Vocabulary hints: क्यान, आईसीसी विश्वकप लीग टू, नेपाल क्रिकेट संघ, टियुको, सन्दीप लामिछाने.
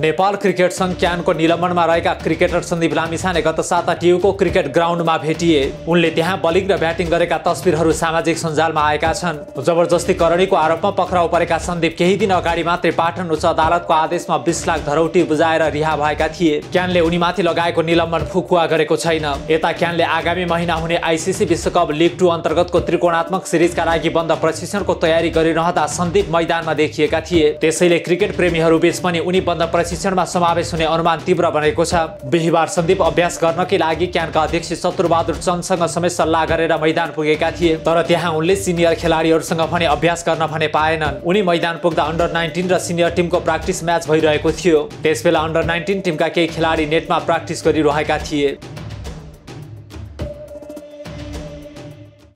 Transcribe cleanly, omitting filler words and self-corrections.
नेपाल क्रिकेट संघ क्यानको निलम्बनमा रहेका क्रिकेटर सन्दीप लामिछाने गत साता टियुको क्रिकेट ग्राउन्डमा भेटिए। उनले त्यहाँ बलिङ र ब्याटिङ गरेका तस्बिरहरू सामाजिक सञ्जालमा आएका छन्। जबरजस्तीकरणीको आरोपमा पक्राउ परेका सन्दीप केही दिन अगाडि मात्रै पाटन उच्च अदालतको आदेशमा 20 लाख धरौटी बुझाएर रिहा भएका थिए। क्यानले उनीमाथि लगाएको निलम्बन फुकुवा गरेको छैन। यता क्यानले आगामी महिना हुने आईसीसी विश्वकप लीग टू अन्तर्गतको त्रिकोणात्मक सिरिजका लागि बन्द प्रशिक्षणको तयारी गरिरहँदा सन्दीप मैदानमा देखिएका थिए। त्यसैले क्रिकेट प्रेमीहरूबीच पनि उनी बन्द प्रशिक्षणमा समावेश हुने अनुमान तीव्र बनेको छ। बिहीबार सन्दीप अभ्यास गर्नकै लागि क्यानका अध्यक्ष शत्रुबहादुर चन्दसँग समेत सल्लाह गरेर मैदान पुगेका थिए, तर त्यहाँ उनले सिनियर खेलाडीहरूसँग भने अभ्यास गर्न भने पाएनन्। उनी मैदान पुग्दा अन्डर 19 र सिनियर टिमको प्र्याक्टिस म्याच भइरहेको थियो। त्यसबेला अन्डर 19 टिमका केही खेलाडी नेटमा प्र्याक्टिस गरिरहेका थिए।